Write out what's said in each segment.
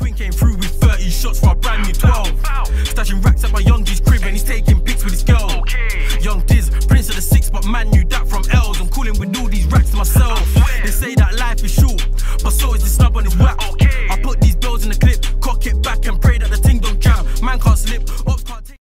twin came through with 30 shots for a brand new 12. Stashing racks at my youngie's crib and he's taking pics with his girl. Young Diz, prince of the six, but man knew that from L's. I'm calling with all these racks to myself. They say that life is short, but so is the snub on his whack. I put these bills in the clip, cock it back and pray that the thing don't jam. Man can't slip, ops can't take.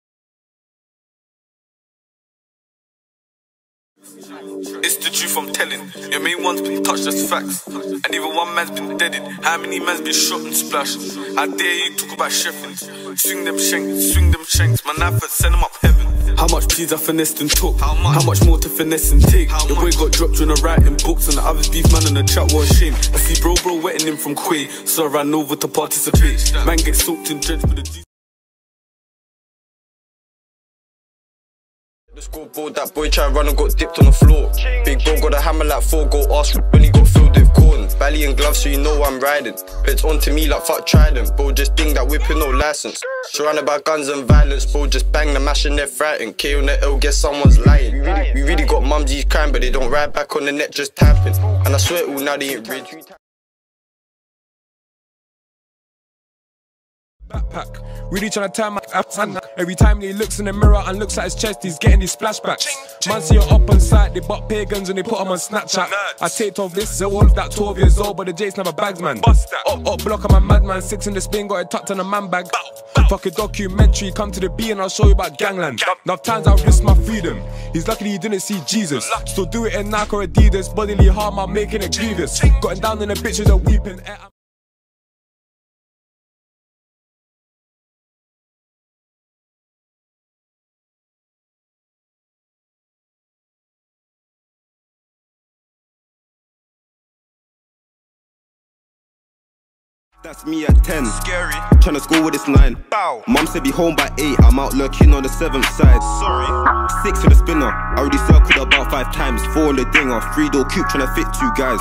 It's the truth I'm telling. Your main one's been touched, that's facts. And even one man's been deaded. How many man's been shot and splashed? How dare you talk about sheffins? Swing them shanks. My knife has sent them up heaven. How much please I finessed and took? How much more to finesse and take? Your boy got dropped when I writing books, and the other beef man in the chat was ashamed. I see bro wetting him from Quay, so I ran over to participate. Man gets soaked and drenched with the the scoreboard, that boy tried run and got dipped on the floor. Big bro got a hammer like 4-goal arse when he got filled with corn. Bally and gloves so you know I'm riding. It's on to me like fuck Trident. Bro just ding that whipping no license. Surrounded by guns and violence. Bro just bang the mash and they're frightened. K on the L, guess someone's lying. We really got mumsies crying but they don't ride back on the net just tapping. And I swear all now they ain't rich. Backpack, really trying to time my ass. Every time he looks in the mirror and looks at his chest, he's getting these flashbacks. Man, see her up on sight, they bought pagans and they put them on Snapchat. I taped off this, so all of that 12 years old, but the J's never bags, man. Up block, I'm a madman, 6 in the spin, got it tucked in a man bag. Fuck a documentary, come to the B and I'll show you about gangland. Enough times I risked my freedom, he's lucky he didn't see Jesus. Still do it in Nike or Adidas, bodily harm, I'm making it grievous. Gotten down in the bitches and weeping. That's me at 10. Scary. Tryna score with this 9. Bow. Mum said be home by 8. I'm out lurking on the 7th side. Sorry. 6 for the spinner. I already circled about 5 times. 4 on the dinger. 3-door cube tryna fit 2 guys.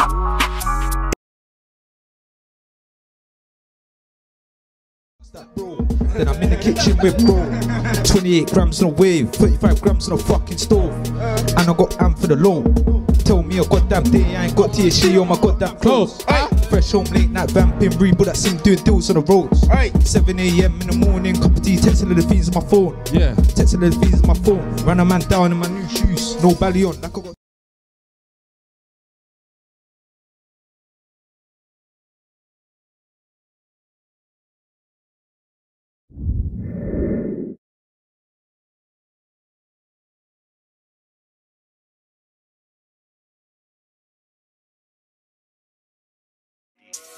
That bro. Then I'm in the kitchen with bro. 28 grams on a wave. 35 grams on a fucking stove. And I got am for the loan. Tell me a goddamn day I ain't got THC on my goddamn clothes. Fresh home late night vamping, rebuild that same doing deals on the roads. 7 a.m. in the morning, cup of tea, texting little things on my phone. Yeah, texting little things on my phone. Ran a man down in my new shoes, no belly on, like I got.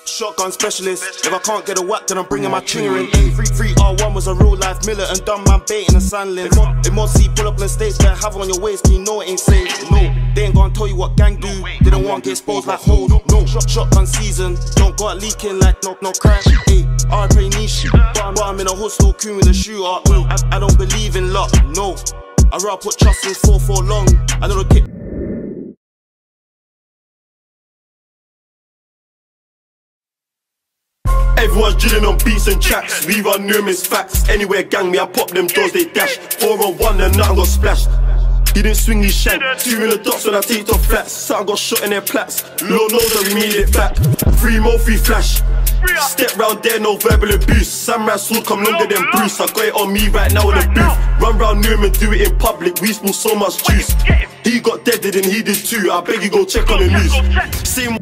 Shotgun specialist. If I can't get a whack, then I'm bringing my chinger in. A33R1 was a real life miller and dumb man bait in a sandlin. If more see pull up in the stage, better have on your waist, you know it ain't safe. No, they ain't gonna tell you what gang do. They don't want to get exposed like hold. No, shotgun season. Don't got leaking like no crash. Hey, I play niche, but I'm in a hustle crew with a shooter. I don't believe in luck. No, I'd rather put trust in 4 long. I don't get. Everyone's drilling on beats and tracks. We run numerous facts. Anywhere gang me, I pop them doors, they dash. 4 on 1 and nothing got splashed. He didn't swing his shank. 2 in the dots when I taped off flats. Something got shot in their plaques. Low nose and we made it back. 3 more, 3 flash. Step round there, no verbal abuse. Samurai sword come longer than Bruce. I got it on me right now in the booth. Run round Newman, do it in public. We spill so much juice. He got deaded and he did too. I beg you go check on the news. Same.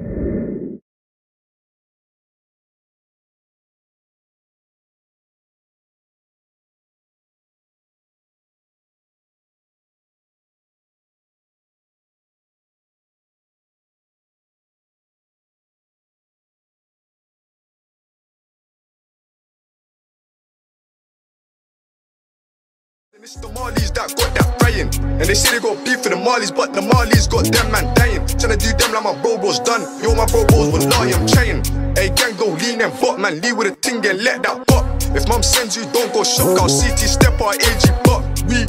It's the Marlies that got that frying. And they say they got beef for the Marlies, but the Marlies got them man dying. Tryna do them like my bro-bro's done. Yo, my bro-bro's will lie, I'm trying. Hey, gang, go lean and bot, man. Lead with a ting and let that pop. If mum sends you, don't go shock. I'll CT step or AG pop. We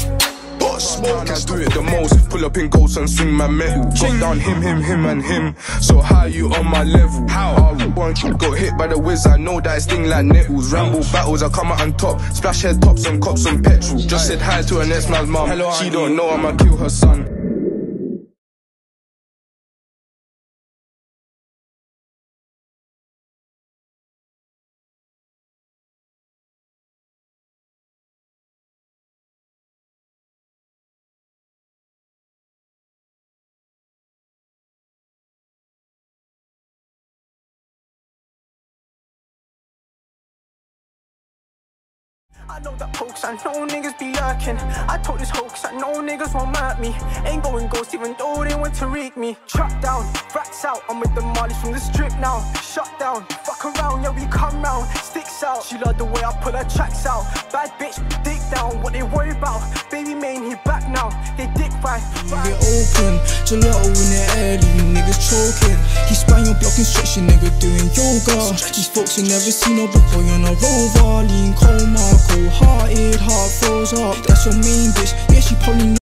got smoke. I do it the most. Pull up in ghosts and swing my metal. Chop down him and him. So how you on my level? How? I got hit by the whiz, I know that it's thing like nettles. Ramble battles, I come out on top. Splash head tops on cops and petrol. Just said hi to her next man's mum. Hello, she don't know I'ma kill her son. I know that hoax, I know niggas be lurking. I told this hoax, I know niggas won't hurt me. Ain't going ghost even though they want to reek me. Trapped down, rats out, I'm with the mollies from the strip now. Shut down, fuck around, yeah we come round. Sticks out, she loved the way I pull her tracks out. Bad bitch, dick down, what they worry about. Baby main, he back now, they dick right. Leave it open, gelato in the air, leave niggas choking. He spun your block and stretch, your nigga doing yoga. These folks ain't never seen a black boy on a rover. Lean coma, cold hearted, heart froze up. That's your main bitch, yeah she probably knows.